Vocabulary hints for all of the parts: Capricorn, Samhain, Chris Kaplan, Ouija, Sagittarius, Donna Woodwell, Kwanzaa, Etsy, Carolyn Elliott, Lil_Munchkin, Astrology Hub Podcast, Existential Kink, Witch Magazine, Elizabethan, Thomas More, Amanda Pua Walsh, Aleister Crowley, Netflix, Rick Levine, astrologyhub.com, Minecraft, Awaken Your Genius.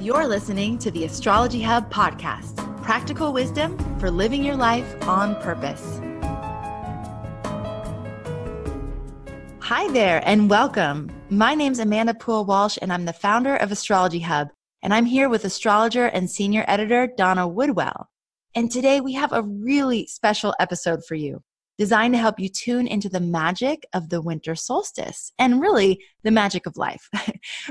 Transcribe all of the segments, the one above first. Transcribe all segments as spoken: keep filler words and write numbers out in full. You're listening to the Astrology Hub Podcast, practical wisdom for living your life on purpose. Hi there and welcome. My name's Amanda Pua Walsh and I'm the founder of Astrology Hub, and I'm here with astrologer and senior editor Donna Woodwell. And today we have a really special episode for you, designed to help you tune into the magic of the winter solstice and really the magic of life.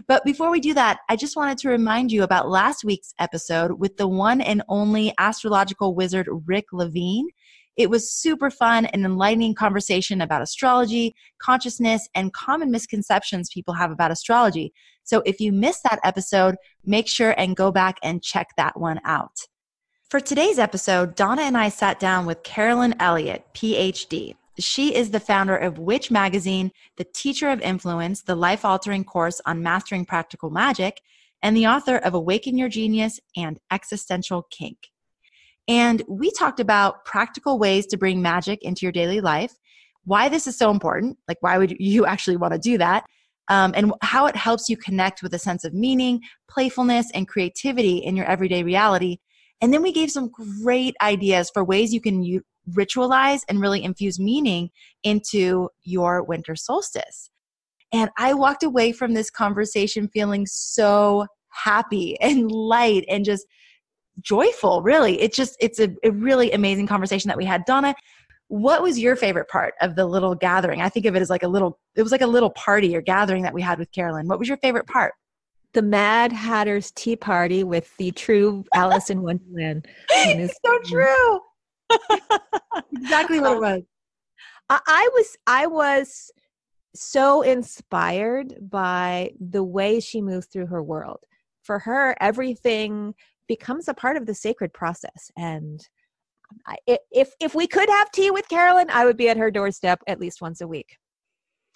But before we do that, I just wanted to remind you about last week's episode with the one and only astrological wizard Rick Levine. It was super fun and enlightening conversation about astrology, consciousness, and common misconceptions people have about astrology. So if you missed that episode, make sure and go back and check that one out. For today's episode, Donna and I sat down with Carolyn Elliott, P H D. She is the founder of Witch Magazine, the teacher of influence, the life-altering course on mastering practical magic, and the author of Awaken Your Genius and Existential Kink. And we talked about practical ways to bring magic into your daily life, why this is so important, like why would you actually want to do that, um, and how it helps you connect with a sense of meaning, playfulness, and creativity in your everyday reality. And then we gave some great ideas for ways you can u- ritualize and really infuse meaning into your winter solstice. And I walked away from this conversation feeling so happy and light and just joyful, really. It just, it's a, a really amazing conversation that we had. Donna, what was your favorite part of the little gathering? I think of it as like a little, it was like a little party or gathering that we had with Carolyn. What was your favorite part? The Mad Hatter's Tea Party with the true Alice in Wonderland. It's so true. Exactly what it was. I, I was, I was so inspired by the way she moves through her world. For her, everything becomes a part of the sacred process. And I, if if we could have tea with Carolyn, I would be at her doorstep at least once a week.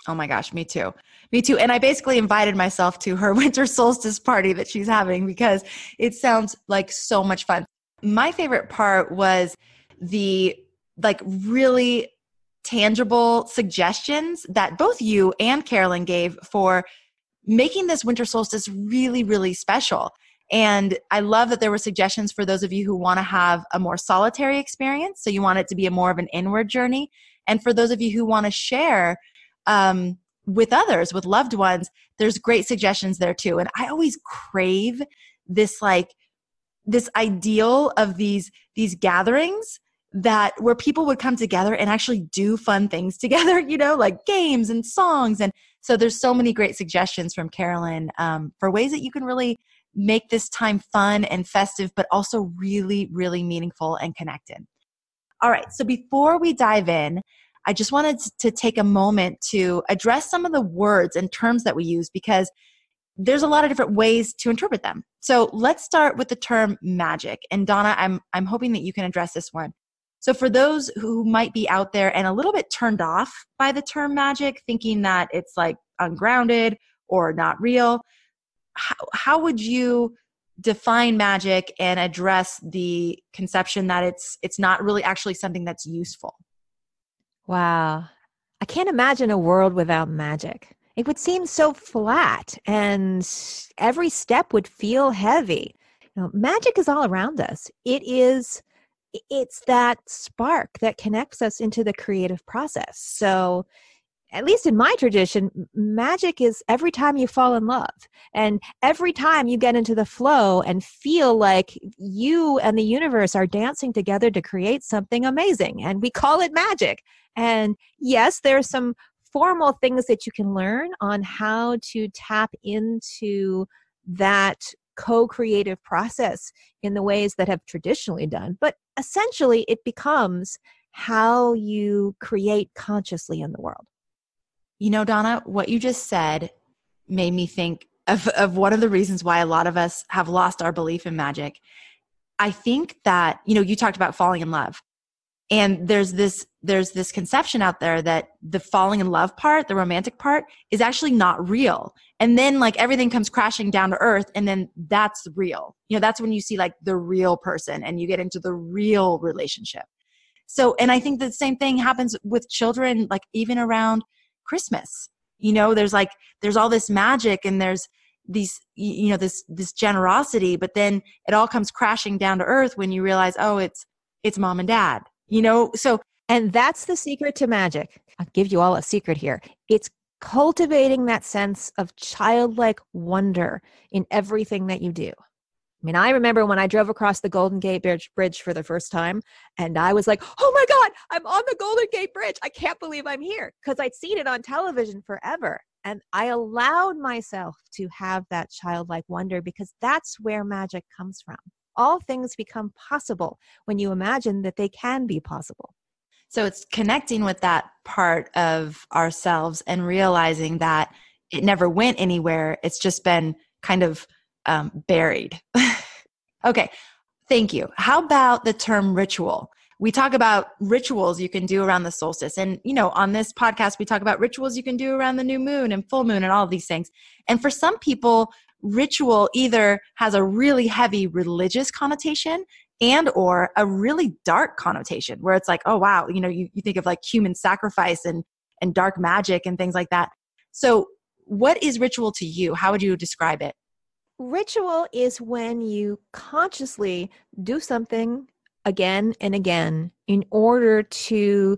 Oh my gosh, me too. Me too. And I basically invited myself to her winter solstice party that she's having because it sounds like so much fun. My favorite part was the like really tangible suggestions that both you and Carolyn gave for making this winter solstice really, really special. And I love that there were suggestions for those of you who want to have a more solitary experience. So you want it to be a more of an inward journey. And for those of you who want to share um, with others, with loved ones, there's great suggestions there too. And I always crave this, like this ideal of these, these gatherings that where people would come together and actually do fun things together, you know, like games and songs. And so there's so many great suggestions from Carolyn, um, for ways that you can really make this time fun and festive, but also really, really meaningful and connected. All right. So before we dive in, I just wanted to take a moment to address some of the words and terms that we use because there's a lot of different ways to interpret them. So let's start with the term magic. And Donna, I'm I'm hoping that you can address this one. So for those who might be out there and a little bit turned off by the term magic, thinking that it's like ungrounded or not real, how, how would you define magic and address the conception that it's it's not really actually something that's useful? Wow. I can't imagine a world without magic. It would seem so flat and every step would feel heavy. You know, magic is all around us. It is, it's that spark that connects us into the creative process. So at least in my tradition, magic is every time you fall in love and every time you get into the flow and feel like you and the universe are dancing together to create something amazing. And we call it magic. And yes, there are some formal things that you can learn on how to tap into that co-creative process in the ways that have traditionally done. But essentially, it becomes how you create consciously in the world. You know, Donna, what you just said made me think of, of one of the reasons why a lot of us have lost our belief in magic. I think that, you know, you talked about falling in love. And there's this there's this conception out there that the falling in love part, the romantic part, is actually not real. And then like everything comes crashing down to earth and then that's real. You know, that's when you see like the real person and you get into the real relationship. So, and I think the same thing happens with children, like even around Christmas. You know, there's like, there's all this magic and there's these, you know, this, this generosity, but then it all comes crashing down to earth when you realize, oh, it's, it's mom and dad, you know? So, and that's the secret to magic. I'll give you all a secret here. It's cultivating that sense of childlike wonder in everything that you do. I mean, I remember when I drove across the Golden Gate Bridge for the first time, and I was like, oh my God, I'm on the Golden Gate Bridge. I can't believe I'm here, because I'd seen it on television forever. And I allowed myself to have that childlike wonder, because that's where magic comes from. All things become possible when you imagine that they can be possible. So it's connecting with that part of ourselves and realizing that it never went anywhere. It's just been kind of um, buried. Okay. Thank you. How about the term ritual? We talk about rituals you can do around the solstice. And, you know, on this podcast, we talk about rituals you can do around the new moon and full moon and all these things. And for some people, ritual either has a really heavy religious connotation and or a really dark connotation where it's like, oh, wow, you know, you, you think of like human sacrifice and, and dark magic and things like that. So what is ritual to you? How would you describe it? Ritual is when you consciously do something again and again in order to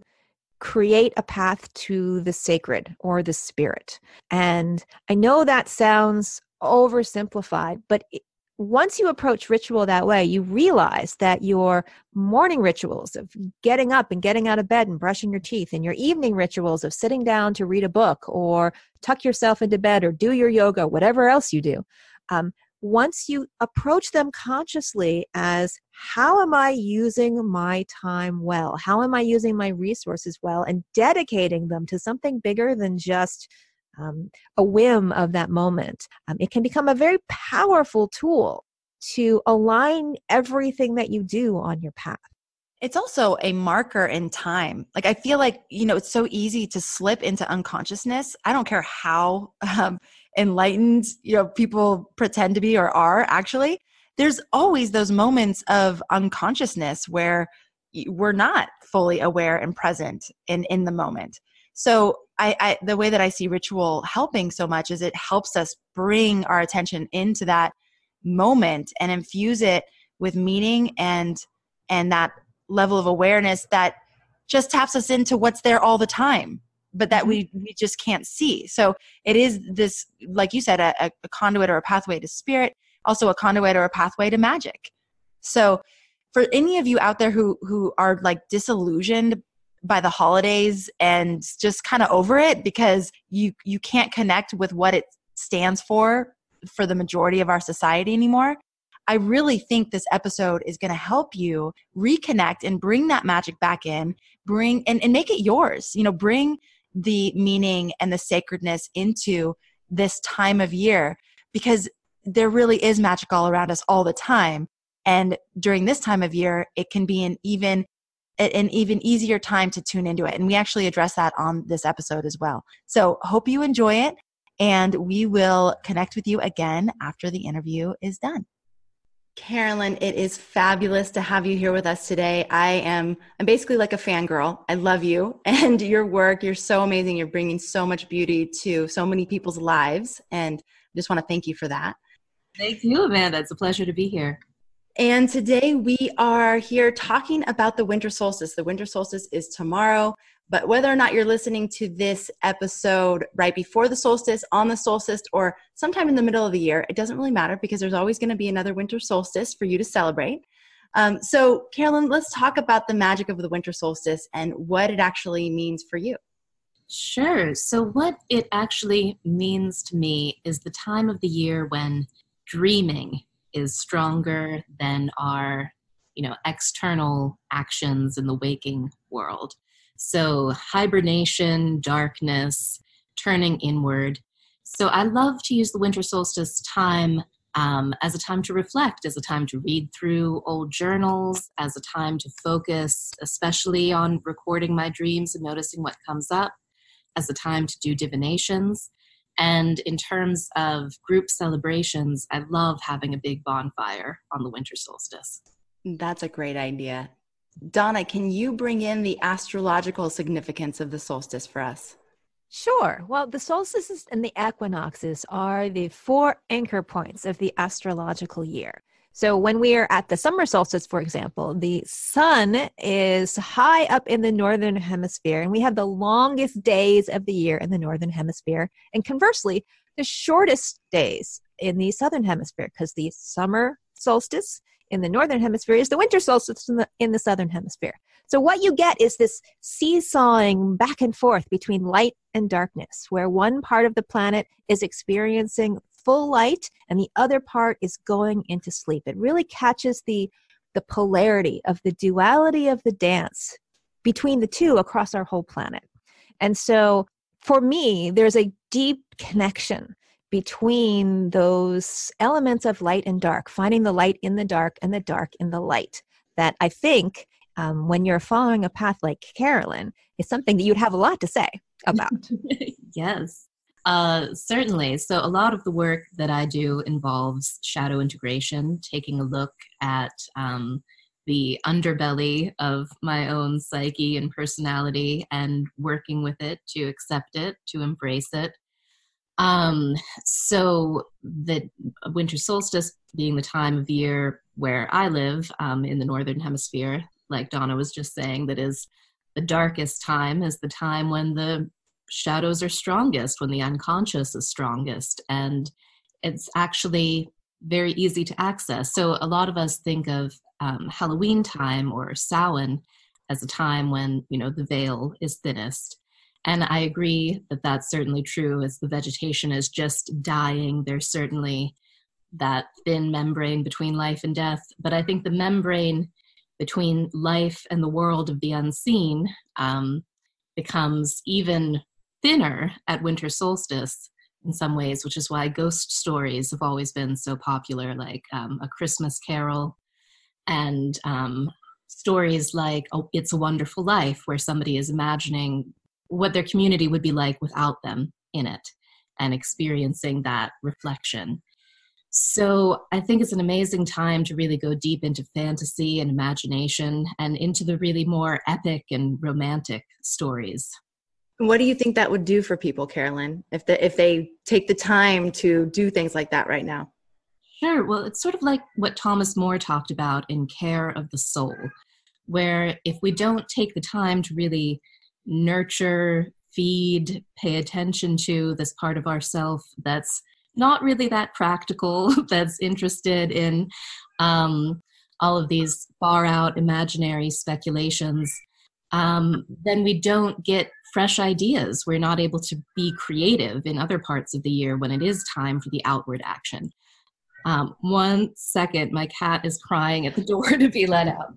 create a path to the sacred or the spirit. And I know that sounds oversimplified, but it, once you approach ritual that way, you realize that your morning rituals of getting up and getting out of bed and brushing your teeth, and your evening rituals of sitting down to read a book or tuck yourself into bed or do your yoga, whatever else you do, um, once you approach them consciously as, how am I using my time well? How am I using my resources well? And dedicating them to something bigger than just um, a whim of that moment. Um, it can become a very powerful tool to align everything that you do on your path. It's also a marker in time. Like, I feel like, you know, it's so easy to slip into unconsciousness. I don't care how um, enlightened, you know, people pretend to be or are actually. There's always those moments of unconsciousness where we're not fully aware and present and in, in the moment. So I, I, the way that I see ritual helping so much is it helps us bring our attention into that moment and infuse it with meaning and and that level of awareness that just taps us into what's there all the time, but that we, we just can't see. So it is this, like you said, a, a conduit or a pathway to spirit, also a conduit or a pathway to magic. So for any of you out there who, who are like disillusioned by the holidays and just kind of over it because you, you can't connect with what it stands for, for the majority of our society anymore, I really think this episode is going to help you reconnect and bring that magic back in, bring and, and make it yours. You know, bring the meaning and the sacredness into this time of year, because there really is magic all around us all the time. And during this time of year, it can be an even an even easier time to tune into it. And we actually address that on this episode as well. So hope you enjoy it, and we will connect with you again after the interview is done. Carolyn, it is fabulous to have you here with us today. I am, I'm basically like a fangirl. I love you and your work. You're so amazing. You're bringing so much beauty to so many people's lives. And I just want to thank you for that. Thank you, Amanda. It's a pleasure to be here. And today we are here talking about the winter solstice. The winter solstice is tomorrow, but whether or not you're listening to this episode right before the solstice, on the solstice, or sometime in the middle of the year, it doesn't really matter, because there's always going to be another winter solstice for you to celebrate. Um, so Carolyn, let's talk about the magic of the winter solstice and what it actually means for you. Sure. So what it actually means to me is the time of the year when dreaming is stronger than our, you know, external actions in the waking world. So hibernation, darkness, turning inward. So I love to use the winter solstice time um, as a time to reflect, as a time to read through old journals, as a time to focus, especially on recording my dreams and noticing what comes up, as a time to do divinations. And in terms of group celebrations, I love having a big bonfire on the winter solstice. That's a great idea. Donna, can you bring in the astrological significance of the solstice for us? Sure. Well, the solstices and the equinoxes are the four anchor points of the astrological year. So when we are at the summer solstice, for example, the sun is high up in the northern hemisphere, and we have the longest days of the year in the northern hemisphere. And conversely, the shortest days in the southern hemisphere, because the summer solstice in the northern hemisphere is the winter solstice in the, in the southern hemisphere. So what you get is this seesawing back and forth between light and darkness, where one part of the planet is experiencing full light and the other part is going into sleep. It really catches the, the polarity of the duality of the dance between the two across our whole planet. And so for me, there's a deep connection between those elements of light and dark, finding the light in the dark and the dark in the light, that I think um, when you're following a path like Carolyn, is something that you'd have a lot to say about. Yes, uh, certainly. So a lot of the work that I do involves shadow integration, taking a look at um, the underbelly of my own psyche and personality and working with it to accept it, to embrace it. Um, so the winter solstice being the time of year where I live, um, in the northern hemisphere, like Donna was just saying, that is the darkest time, is the time when the shadows are strongest, when the unconscious is strongest, and it's actually very easy to access. So a lot of us think of, um, Halloween time or Samhain as a time when, you know, the veil is thinnest. And I agree that that's certainly true. As the vegetation is just dying, there's certainly that thin membrane between life and death. But I think the membrane between life and the world of the unseen um, becomes even thinner at winter solstice in some ways, which is why ghost stories have always been so popular, like um, A Christmas Carol and um, stories like oh, It's a Wonderful Life, where somebody is imagining what their community would be like without them in it and experiencing that reflection. So I think it's an amazing time to really go deep into fantasy and imagination and into the really more epic and romantic stories. What do you think that would do for people, Carolyn, if the, if they take the time to do things like that right now? Sure. Well, it's sort of like what Thomas More talked about in Care of the Soul, where if we don't take the time to really nurture, feed, pay attention to this part of ourself that's not really that practical, that's interested in um, all of these far out imaginary speculations, um, then we don't get fresh ideas. We're not able to be creative in other parts of the year when it is time for the outward action. Um, one second, my cat is crying at the door to be let out.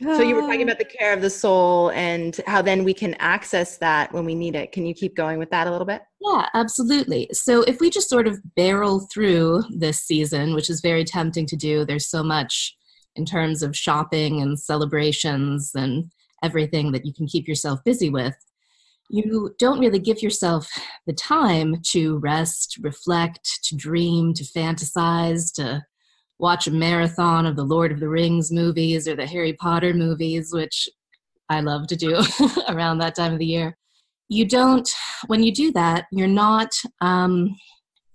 So you were talking about the care of the soul and how then we can access that when we need it. Can you keep going with that a little bit? Yeah, absolutely. So if we just sort of barrel through this season, which is very tempting to do, there's so much in terms of shopping and celebrations and everything that you can keep yourself busy with. You don't really give yourself the time to rest, reflect, to dream, to fantasize, to watch a marathon of the Lord of the Rings movies or the Harry Potter movies, which I love to do around that time of the year. You don't, when you do that, you're not um,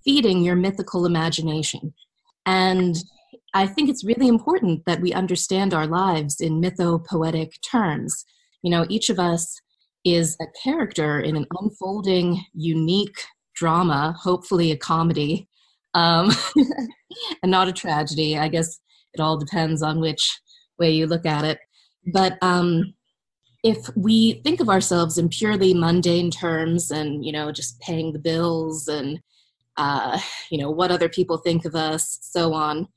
feeding your mythical imagination. And I think it's really important that we understand our lives in mythopoetic terms. You know, each of us is a character in an unfolding, unique drama, hopefully a comedy, Um, and not a tragedy. I guess it all depends on which way you look at it. But um, if we think of ourselves in purely mundane terms and, you know, just paying the bills and, uh, you know, what other people think of us, so on,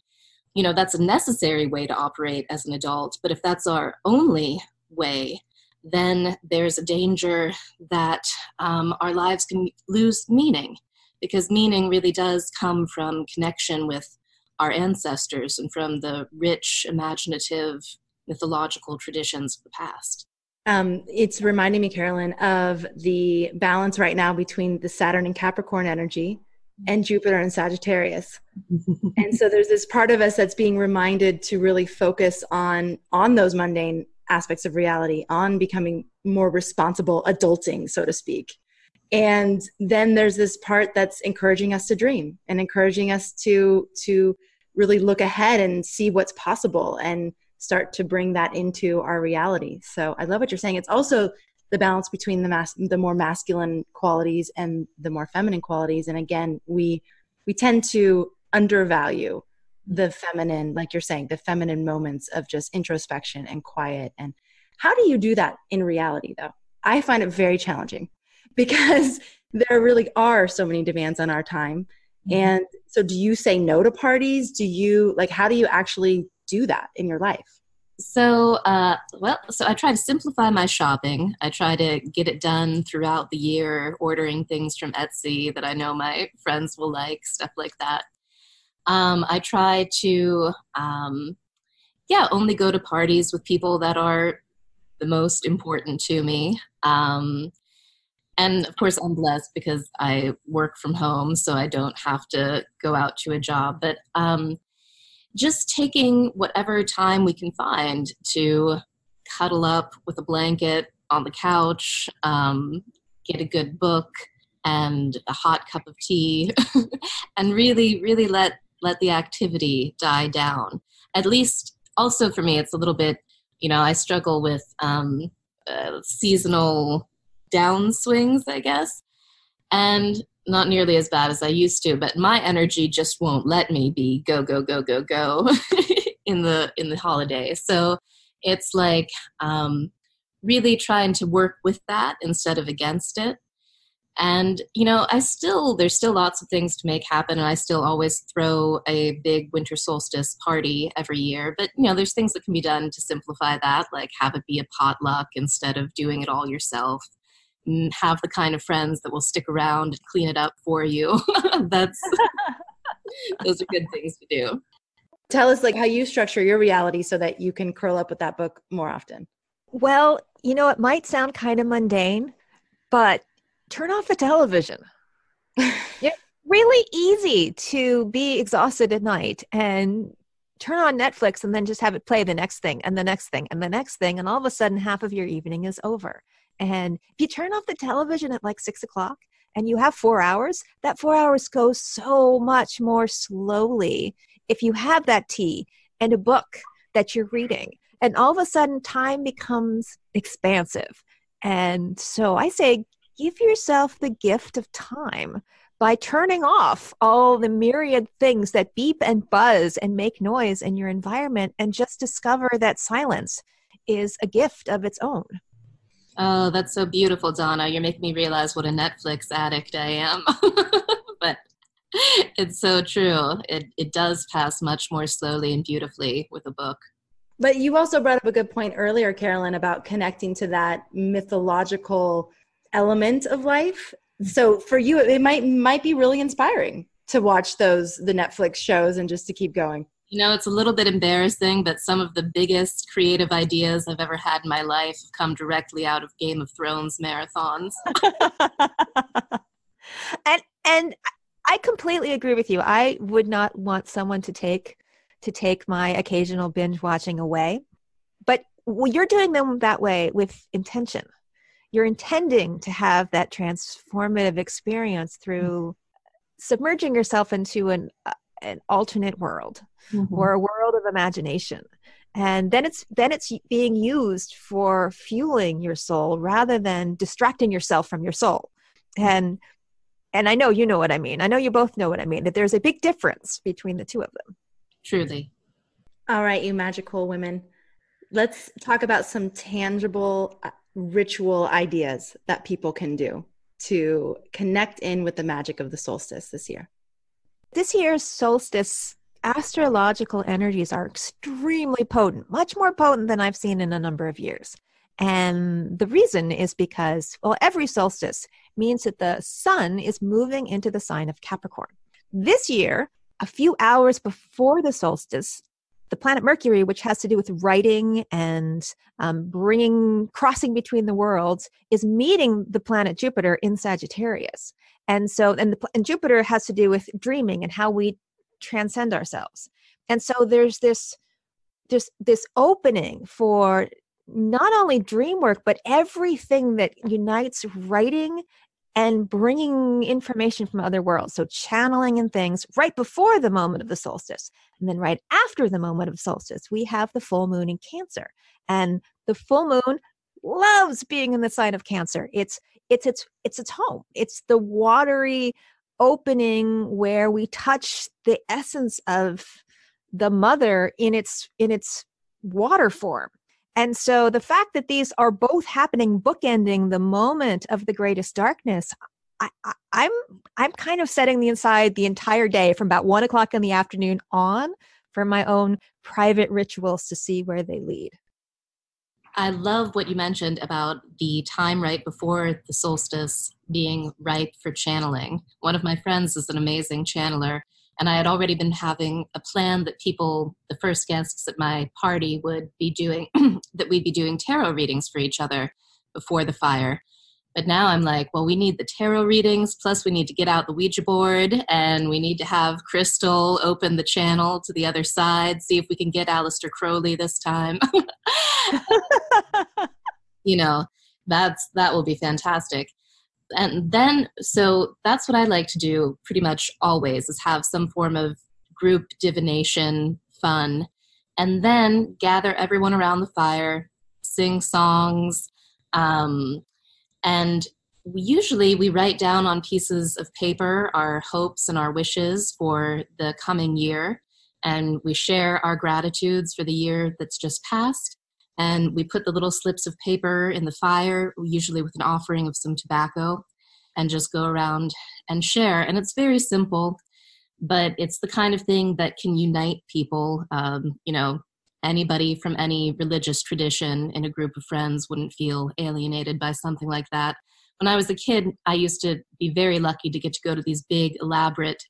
you know, that's a necessary way to operate as an adult. But if that's our only way, then there's a danger that um, our lives can lose meaning. Because meaning really does come from connection with our ancestors and from the rich, imaginative, mythological traditions of the past. Um, it's reminding me, Carolyn, of the balance right now between the Saturn and Capricorn energy and Jupiter and Sagittarius. And so there's this part of us that's being reminded to really focus on, on those mundane aspects of reality, on becoming more responsible adulting, so to speak. And then there's this part that's encouraging us to dream and encouraging us to to really look ahead and see what's possible and start to bring that into our reality. So I love what you're saying. It's also the balance between the mas- the more masculine qualities and the more feminine qualities. And again, we we tend to undervalue the feminine, like you're saying, the feminine moments of just introspection and quiet. And how do you do that in reality, though? I find it very challenging because there really are so many demands on our time. And so do you say no to parties? Do you, like, how do you actually do that in your life? So, uh, well, so I try to simplify my shopping. I try to get it done throughout the year, ordering things from Etsy that I know my friends will like, stuff like that. Um, I try to, um, yeah, only go to parties with people that are the most important to me. Um, and of course I'm blessed because I work from home, so I don't have to go out to a job, but, um, just taking whatever time we can find to cuddle up with a blanket on the couch, um, get a good book and a hot cup of tea, and really, really let, let the activity die down. At least also for me, it's a little bit, you know, I struggle with um, uh, seasonal downswings, I guess, and not nearly as bad as I used to, but my energy just won't let me be go, go, go, go, go in the in the holiday. So it's like um, really trying to work with that instead of against it. And, you know, I still, there's still lots of things to make happen, and I still always throw a big winter solstice party every year. But, you know, there's things that can be done to simplify that, like have it be a potluck instead of doing it all yourself. Have the kind of friends that will stick around and clean it up for you. That's those are good things to do. Tell us, like, how you structure your reality so that you can curl up with that book more often. Well, you know, it might sound kind of mundane, but turn off the television. It's really easy to be exhausted at night and turn on Netflix and then just have it play the next thing and the next thing and the next thing. And all of a sudden, half of your evening is over. And if you turn off the television at like six o'clock and you have four hours, that four hours goes so much more slowly if you have that tea and a book that you're reading. And all of a sudden, time becomes expansive. And so I say, give yourself the gift of time by turning off all the myriad things that beep and buzz and make noise in your environment, and just discover that silence is a gift of its own. Oh, that's so beautiful, Donna. You're making me realize what a Netflix addict I am. But it's so true. It it does pass much more slowly and beautifully with a book. But you also brought up a good point earlier, Carolyn, about connecting to that mythological element of life. So for you, it might might be really inspiring to watch those the Netflix shows and just to keep going. You know, it's a little bit embarrassing, but some of the biggest creative ideas I've ever had in my life have come directly out of Game of Thrones marathons. and and I completely agree with you. I would not want someone to take to take my occasional binge watching away. But well, you're doing them that way with intention. You're intending to have that transformative experience through submerging yourself into an an alternate world, mm-hmm. or a world of imagination. And then it's then it's being used for fueling your soul rather than distracting yourself from your soul. And and I know you know what I mean. I know you both know what I mean, that there's a big difference between the two of them. Truly. All right, you magical women. Let's talk about some tangible ritual ideas that people can do to connect in with the magic of the solstice this year. This year's solstice, astrological energies are extremely potent, much more potent than I've seen in a number of years. And the reason is because, well, every solstice means that the sun is moving into the sign of Capricorn. This year, a few hours before the solstice, the planet Mercury, which has to do with writing and um, bringing, crossing between the worlds, is meeting the planet Jupiter in Sagittarius. And so, and, the, and Jupiter has to do with dreaming and how we transcend ourselves. And so there's this, this, this opening for not only dream work, but everything that unites writing and bringing information from other worlds. So channeling and things right before the moment of the solstice. And then right after the moment of solstice, we have the full moon in Cancer. And the full moon loves being in the sign of Cancer. It's it's its it's its home. It's the watery opening where we touch the essence of the mother in its in its water form. And so the fact that these are both happening, bookending the moment of the greatest darkness, I, I, I'm I'm kind of setting the inside the entire day from about one o'clock in the afternoon on for my own private rituals to see where they lead. I love what you mentioned about the time right before the solstice being ripe for channeling. One of my friends is an amazing channeler, and I had already been having a plan that people, the first guests at my party, would be doing, that we'd be doing tarot readings for each other before the fire. But now I'm like, well, we need the tarot readings, plus we need to get out the Ouija board, and we need to have Crystal open the channel to the other side, see if we can get Aleister Crowley this time. You know, that's that will be fantastic. And then, so that's what I like to do pretty much always, is have some form of group divination fun, and then gather everyone around the fire, sing songs, um, and we usually we write down on pieces of paper our hopes and our wishes for the coming year, and we share our gratitudes for the year that's just passed. And we put the little slips of paper in the fire, usually with an offering of some tobacco, and just go around and share. And it's very simple, but it's the kind of thing that can unite people. Um, you know, anybody from any religious tradition in a group of friends wouldn't feel alienated by something like that. When I was a kid, I used to be very lucky to get to go to these big, elaborate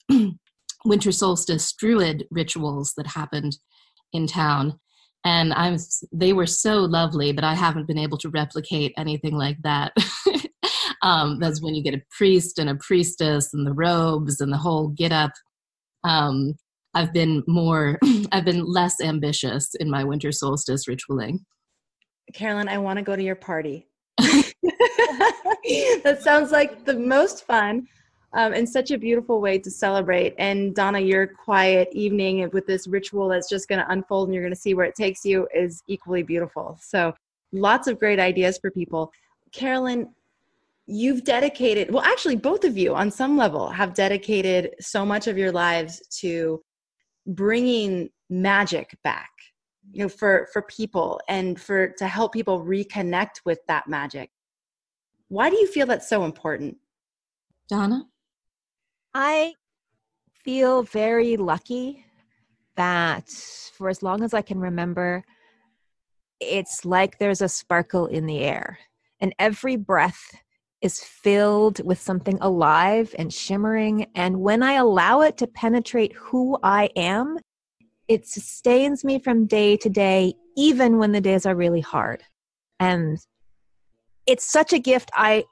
winter solstice druid rituals that happened in town. And I'm, they were so lovely, but I haven't been able to replicate anything like that. um, that's when you get a priest and a priestess and the robes and the whole get up. Um, I've been more, I've been less ambitious in my winter solstice ritualing. Carolyn, I want to go to your party. That sounds like the most fun. Um, and such a beautiful way to celebrate. And Donna, your quiet evening with this ritual that's just going to unfold and you're going to see where it takes you is equally beautiful. So lots of great ideas for people. Carolyn, you've dedicated, well, actually both of you on some level have dedicated so much of your lives to bringing magic back, you know, for, for people and for, to help people reconnect with that magic. Why do you feel that's so important? Donna? I feel very lucky that for as long as I can remember, it's like there's a sparkle in the air, and every breath is filled with something alive and shimmering. And when I allow it to penetrate who I am, it sustains me from day to day, even when the days are really hard. And it's such a gift. I,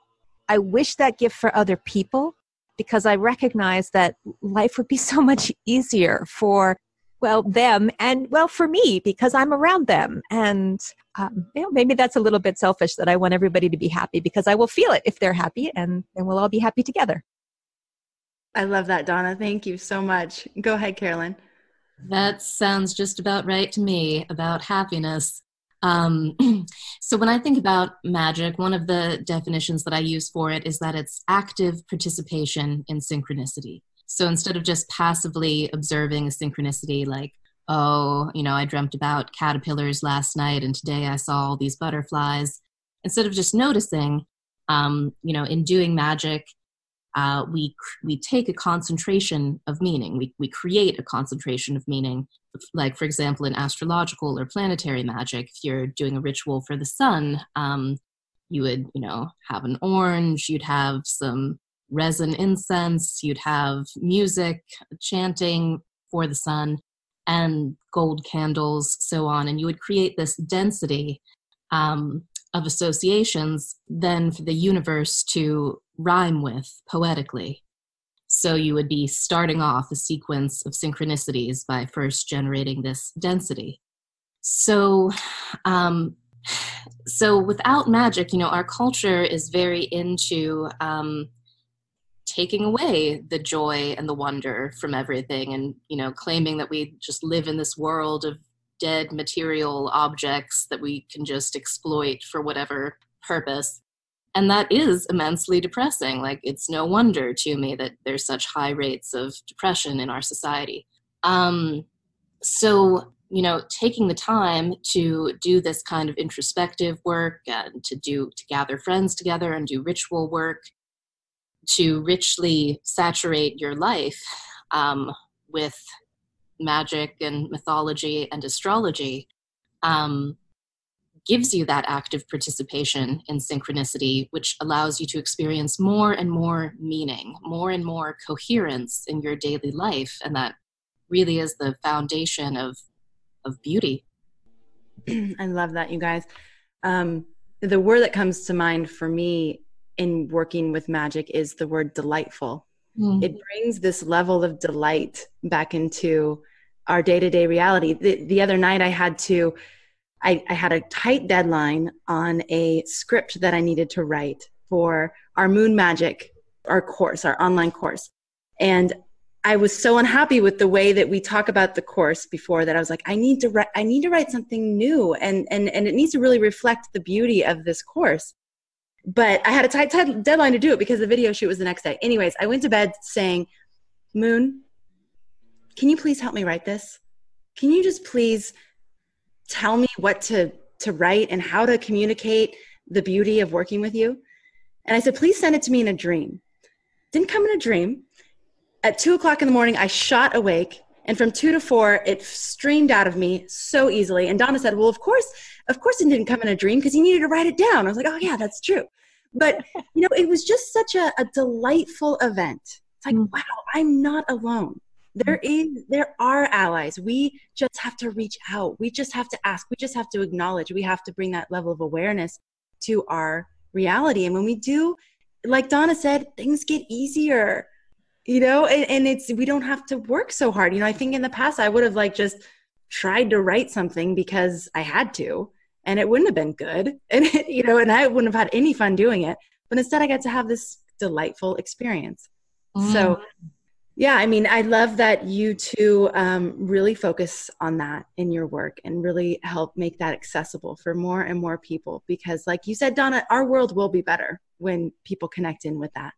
I wish that gift for other people, because I recognize that life would be so much easier for, well, them and, well, for me, because I'm around them. And um, you know, maybe that's a little bit selfish that I want everybody to be happy, because I will feel it if they're happy, and then we'll all be happy together. I love that, Donna. Thank you so much. Go ahead, Carolyn. That sounds just about right to me about happiness. Um, so when I think about magic, one of the definitions that I use for it is that it's active participation in synchronicity. So instead of just passively observing a synchronicity like, oh, you know, I dreamt about caterpillars last night and today I saw all these butterflies. Instead of just noticing, um, you know, in doing magic, uh, we, we take a concentration of meaning. We, we create a concentration of meaning. Like, for example, in astrological or planetary magic, if you're doing a ritual for the sun, um, you would, you know, have an orange, you'd have some resin incense, you'd have music, chanting for the sun, and gold candles, so on. And you would create this density um, of associations then for the universe to rhyme with poetically. So you would be starting off a sequence of synchronicities by first generating this density. So, um, so without magic, you know, our culture is very into um, taking away the joy and the wonder from everything, and, you know, claiming that we just live in this world of dead material objects that we can just exploit for whatever purpose. And that is immensely depressing. Like, it's no wonder to me that there's such high rates of depression in our society. Um, so, you know, taking the time to do this kind of introspective work and to do, to gather friends together and do ritual work, to richly saturate your life um, with magic and mythology and astrology, um, gives you that active participation in synchronicity, which allows you to experience more and more meaning, more and more coherence in your daily life. And that really is the foundation of, of beauty. I love that, you guys. Um, the word that comes to mind for me in working with magic is the word delightful. Mm-hmm. It brings this level of delight back into our day-to-day reality. The, the other night I had to, I, I had a tight deadline on a script that I needed to write for our Moon Magic, our course, our online course. And I was so unhappy with the way that we talk about the course before that. I was like, I need to write, I need to write something new. And, and, and it needs to really reflect the beauty of this course. But I had a tight t- deadline to do it because the video shoot was the next day. Anyways, I went to bed saying, Moon, can you please help me write this? Can you just please tell me what to, to write and how to communicate the beauty of working with you? And I said, please send it to me in a dream. Didn't come in a dream. At two o'clock in the morning, I shot awake. And from two to four, it streamed out of me so easily. And Donna said, well, of course, of course it didn't come in a dream because you needed to write it down. I was like, oh yeah, that's true. But you know, it was just such a, a delightful event. It's like, wow, I'm not alone. There is, there are allies. We just have to reach out. We just have to ask. We just have to acknowledge. We have to bring that level of awareness to our reality. And when we do, like Donna said, things get easier, you know, and, and it's, we don't have to work so hard. You know, I think in the past I would have like just tried to write something because I had to, and it wouldn't have been good. And, it, you know, and I wouldn't have had any fun doing it, but instead I got to have this delightful experience. Mm. So yeah, I mean, I love that you two um, really focus on that in your work and really help make that accessible for more and more people. Because like you said, Donna, our world will be better when people connect in with that.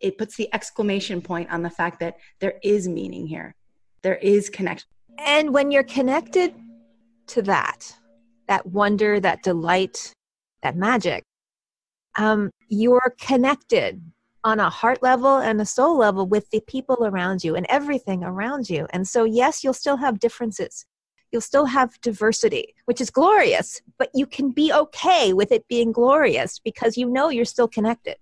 It puts the exclamation point on the fact that there is meaning here. There is connection. And when you're connected to that, that wonder, that delight, that magic, um, you're connected on a heart level and a soul level with the people around you and everything around you. And so, yes, you'll still have differences. You'll still have diversity, which is glorious, but you can be okay with it being glorious because you know you're still connected.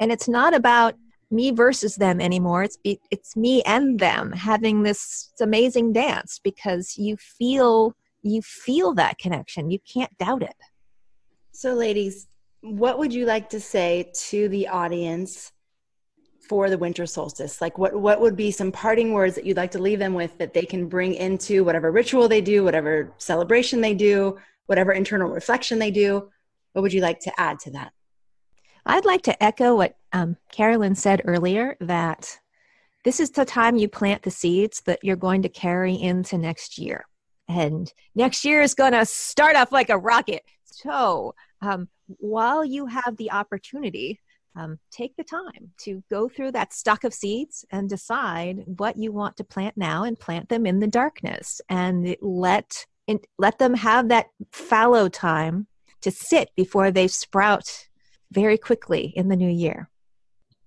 And it's not about me versus them anymore. It's be, it's me and them having this amazing dance because you feel you feel that connection. You can't doubt it. So, ladies, what would you like to say to the audience for the winter solstice? Like what, what would be some parting words that you'd like to leave them with that they can bring into whatever ritual they do, whatever celebration they do, whatever internal reflection they do? What would you like to add to that? I'd like to echo what um, Carolyn said earlier, that this is the time you plant the seeds that you're going to carry into next year. And next year is going to start off like a rocket. So, um, while you have the opportunity, um, take the time to go through that stock of seeds and decide what you want to plant now and plant them in the darkness and let in, let them have that fallow time to sit before they sprout very quickly in the new year.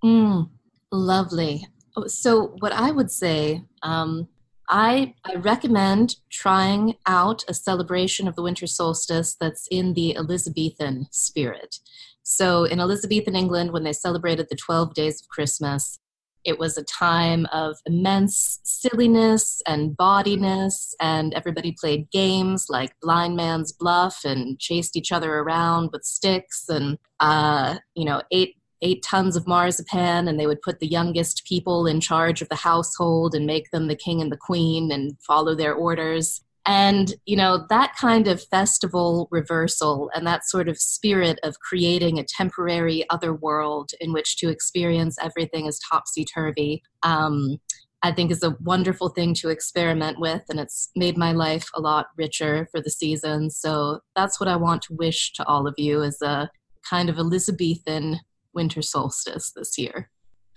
Mm, lovely. So what I would say, um, I, I recommend trying out a celebration of the winter solstice that's in the Elizabethan spirit. So in Elizabethan England, when they celebrated the twelve days of Christmas, it was a time of immense silliness and gaudiness, and everybody played games like blind man's bluff and chased each other around with sticks and, uh, you know, ate eight tons of marzipan, and they would put the youngest people in charge of the household and make them the king and the queen and follow their orders. And, you know, that kind of festival reversal and that sort of spirit of creating a temporary other world in which to experience everything as topsy-turvy, um, I think is a wonderful thing to experiment with, and it's made my life a lot richer for the season. So that's what I want to wish to all of you, as a kind of Elizabethan winter solstice this year.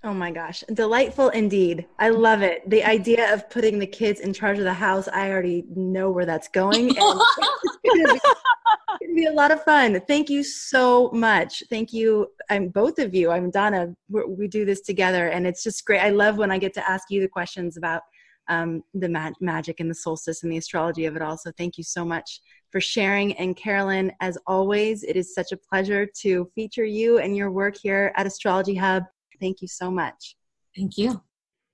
Oh my gosh. Delightful indeed. I love it. The idea of putting the kids in charge of the house, I already know where that's going. And it's going to be a lot of fun. Thank you so much. Thank you. I'm both of you. I'm Donna. We're, we do this together, and it's just great. I love when I get to ask you the questions about um, the mag- magic and the solstice and the astrology of it all. So thank you so much for sharing. And Carolyn, as always, it is such a pleasure to feature you and your work here at Astrology Hub. Thank you so much. Thank you.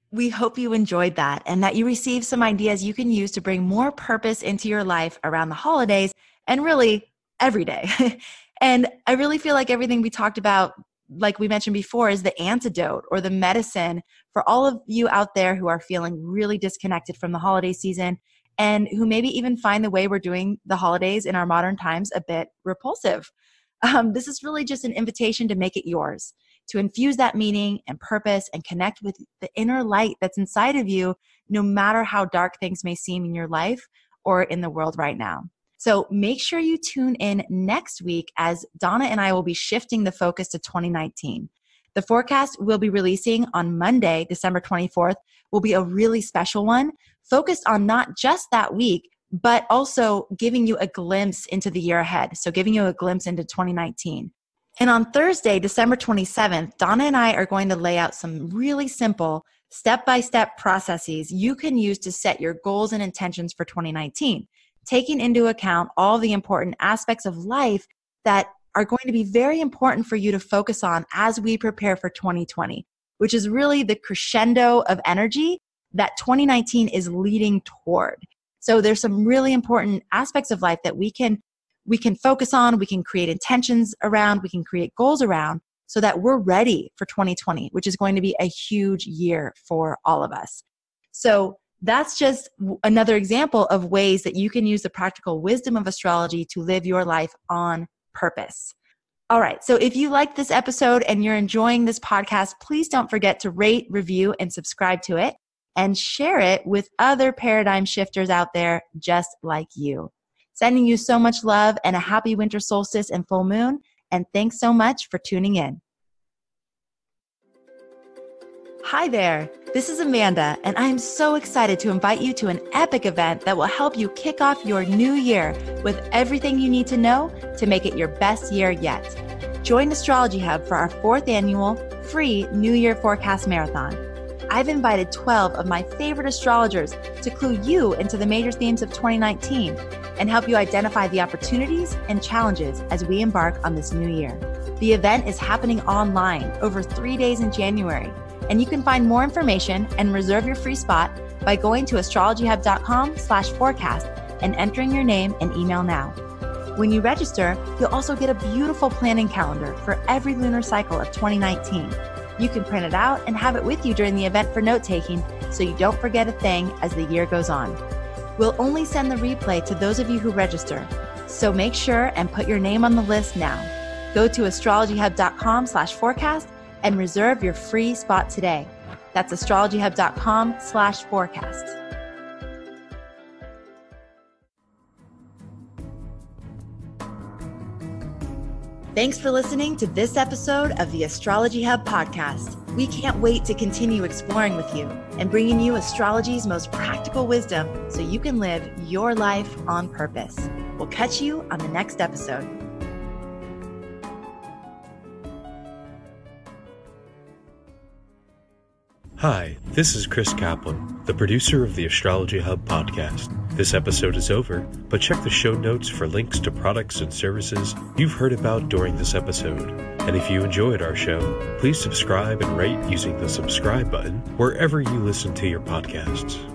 We hope you enjoyed that, and that you received some ideas you can use to bring more purpose into your life around the holidays and really every day. And I really feel like everything we talked about, like we mentioned before, is the antidote or the medicine for all of you out there who are feeling really disconnected from the holiday season and who maybe even find the way we're doing the holidays in our modern times a bit repulsive. Um, this is really just an invitation to make it yours, to infuse that meaning and purpose and connect with the inner light that's inside of you, no matter how dark things may seem in your life or in the world right now. So make sure you tune in next week, as Donna and I will be shifting the focus to twenty nineteen. The forecast we'll be releasing on Monday, December twenty-fourth, will be a really special one, focused on not just that week, but also giving you a glimpse into the year ahead. So giving you a glimpse into twenty nineteen. And on Thursday, December twenty-seventh, Donna and I are going to lay out some really simple step-by-step processes you can use to set your goals and intentions for twenty nineteen, taking into account all the important aspects of life that are going to be very important for you to focus on as we prepare for twenty twenty, which is really the crescendo of energy that twenty nineteen is leading toward. So there's some really important aspects of life that we can We can focus on, we can create intentions around, we can create goals around, so that we're ready for twenty twenty, which is going to be a huge year for all of us. So that's just another example of ways that you can use the practical wisdom of astrology to live your life on purpose. All right. So if you like this episode and you're enjoying this podcast, please don't forget to rate, review, and subscribe to it, and share it with other paradigm shifters out there just like you. Sending you so much love and a happy winter solstice and full moon. And thanks so much for tuning in. Hi there. This is Amanda, and I am so excited to invite you to an epic event that will help you kick off your new year with everything you need to know to make it your best year yet. Join Astrology Hub for our fourth annual free New Year Forecast Marathon. I've invited twelve of my favorite astrologers to clue you into the major themes of twenty nineteen and help you identify the opportunities and challenges as we embark on this new year. The event is happening online over three days in January, and you can find more information and reserve your free spot by going to astrologyhub.com slash forecast and entering your name and email now. When you register, you'll also get a beautiful planning calendar for every lunar cycle of twenty nineteen. You can print it out and have it with you during the event for note-taking, so you don't forget a thing as the year goes on. We'll only send the replay to those of you who register, so make sure and put your name on the list now. Go to astrologyhub.com slash forecast and reserve your free spot today. That's astrologyhub.com slash forecast. Thanks for listening to this episode of the Astrology Hub Podcast. We can't wait to continue exploring with you and bringing you astrology's most practical wisdom so you can live your life on purpose. We'll catch you on the next episode. Hi, this is Chris Kaplan, the producer of the Astrology Hub Podcast. This episode is over, but check the show notes for links to products and services you've heard about during this episode. And if you enjoyed our show, please subscribe and rate using the subscribe button wherever you listen to your podcasts.